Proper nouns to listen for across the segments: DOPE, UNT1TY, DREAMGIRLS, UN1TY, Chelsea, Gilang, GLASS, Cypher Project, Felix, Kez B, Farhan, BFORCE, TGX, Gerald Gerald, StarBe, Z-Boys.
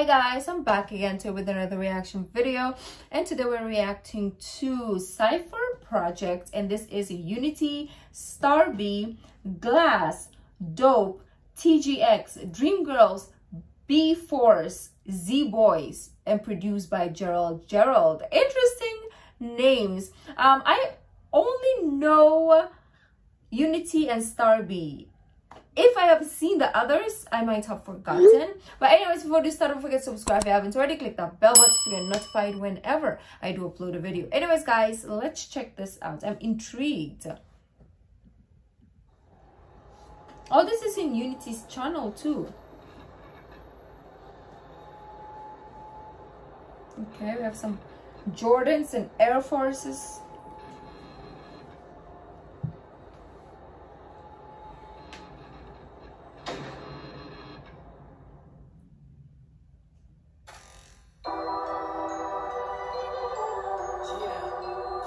Hi guys, I'm back again today with another reaction video, and today we're reacting to Cypher Project, and this is UNT1TY, StarBe, GLASS, DOPE, TGX, DREAMGIRLS, B Force, Z-Boys, and produced by Gerald Gerald. Interesting names. I only know UNT1TY and StarBe. If I have seen the others, I might have forgotten. But anyways, before you start, don't forget to subscribe if you haven't already. Click that bell button to get notified whenever I do upload a video. Anyways, guys, let's check this out. I'm intrigued. Oh, this is in UNT1TY's channel too. Okay, we have some Jordans and Air Forces.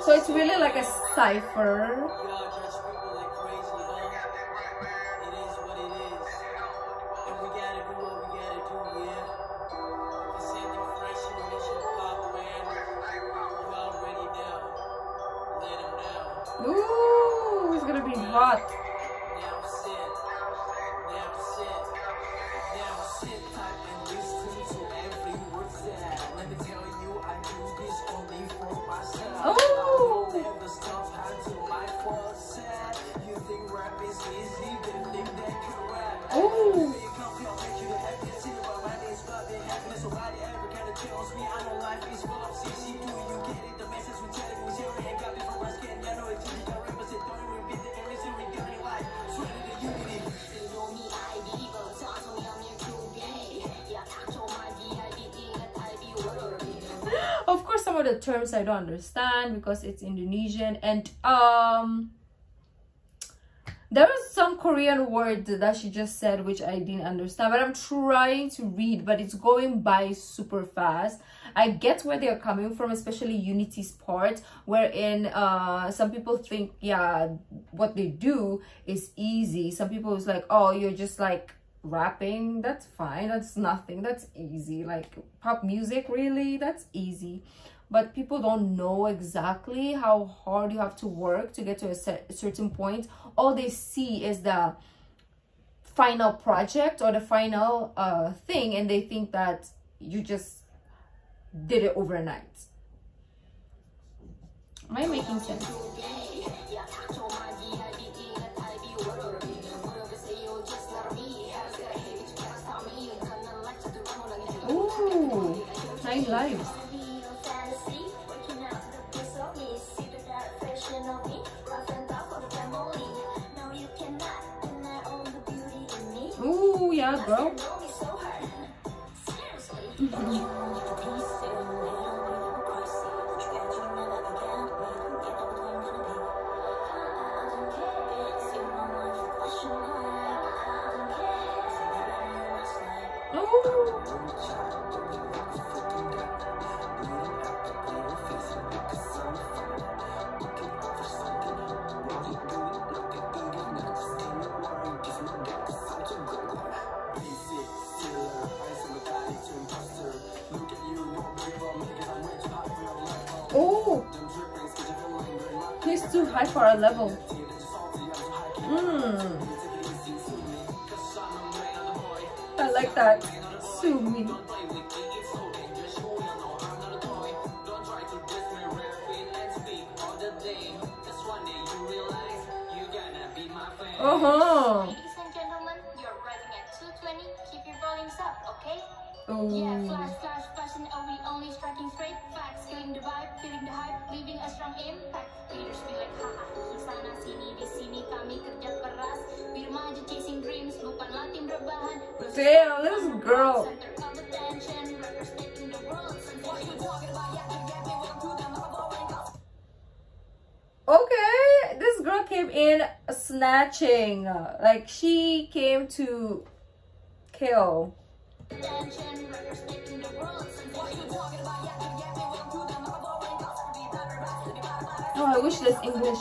So it's really like a cipher. Ooh, it's gonna be hot. Of course, some of the terms I don't understand because it's Indonesian, and there was some Korean word that she just said which I didn't understand, but I'm trying to read, but it's going by super fast. I get where they're coming from, especially UNT1TY's part, wherein some people think, yeah, what they do is easy. Some people is like, oh, you're just like rapping, that's fine, that's nothing, that's easy. Like pop music, really, that's easy. But people don't know exactly how hard you have to work to get to a certain point. All they see is the final project or the final thing, and they think that you just did it overnight. Am I making sense? Ooh, nice lives. Ooh, yeah, bro. Too high for our level. I like that. Sue me. Ladies and gentlemen, you're arriving at 220. Keep your volumes up, okay? Yeah, flash, fashion, are we only striking straight? Facts, killing the vibe, feeling the hype, leaving a strong impact. Leaders be like, haha, sana, sini, di sini, kami kerja keras. We're manja chasing dreams, bukan latin rebahan. Damn, this girl. Okay, this girl came in snatching. Like, she came to kill. Oh, I wish this English.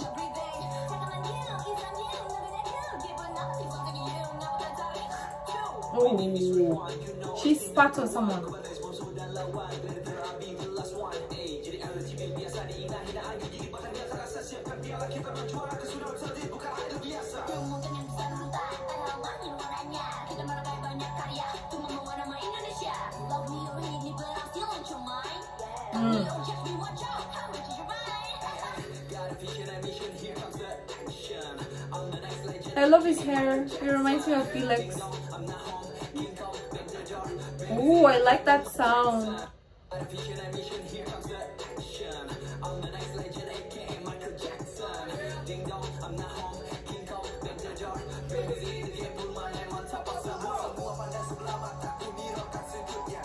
Oh, she's part of someone. I love his hair. It reminds me of Felix. Ooh, I like that sound.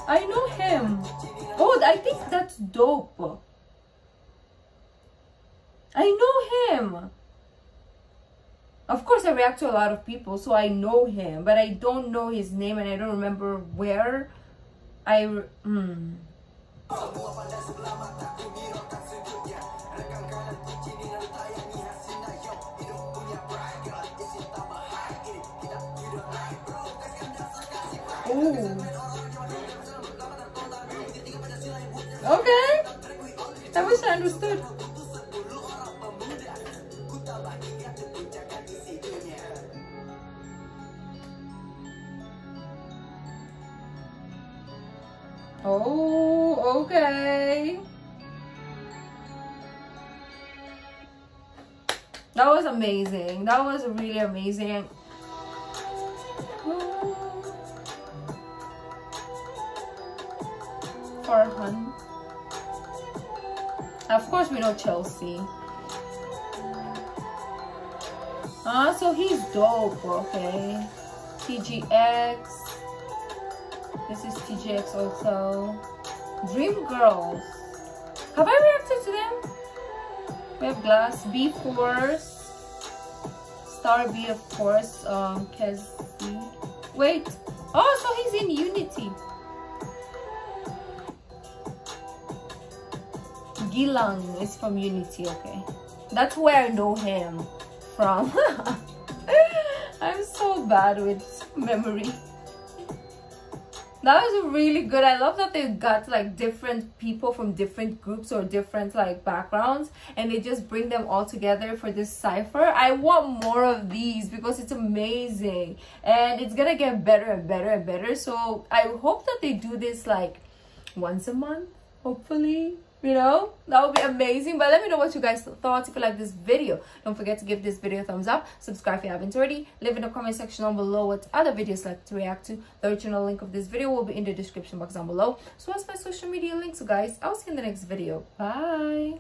I know him. Oh, I think that's Dope. I know him. Of course, I react to a lot of people, so I know him, but I don't know his name and I don't remember where I... Ooh. Okay. I wish I understood. Oh, okay. That was amazing. That was really amazing. Farhan. Of course, we know Chelsea. Ah, so he's Dope. Okay. TGX. This is TGX also. DREAMGIRLS. Have I reacted to them? We have GLASS, B Force, StarBe of course, Kez B. Wait. Oh, so he's in Unity. Gilang is from Unity, okay. That's where I know him from. I'm so bad with memory. That was really good. I love that they got like different people from different groups or different like backgrounds and they just bring them all together for this cipher. I want more of these because it's amazing and it's gonna get better and better and better. So I hope that they do this like once a month, hopefully. You know, that would be amazing. But let me know what you guys thought. If you like this video, don't forget to give this video a thumbs up, subscribe if you haven't already, leave in the comment section down below what other videos like to react to. The original link of this video will be in the description box down below, so as my social media links. So guys, I'll see you in the next video. Bye.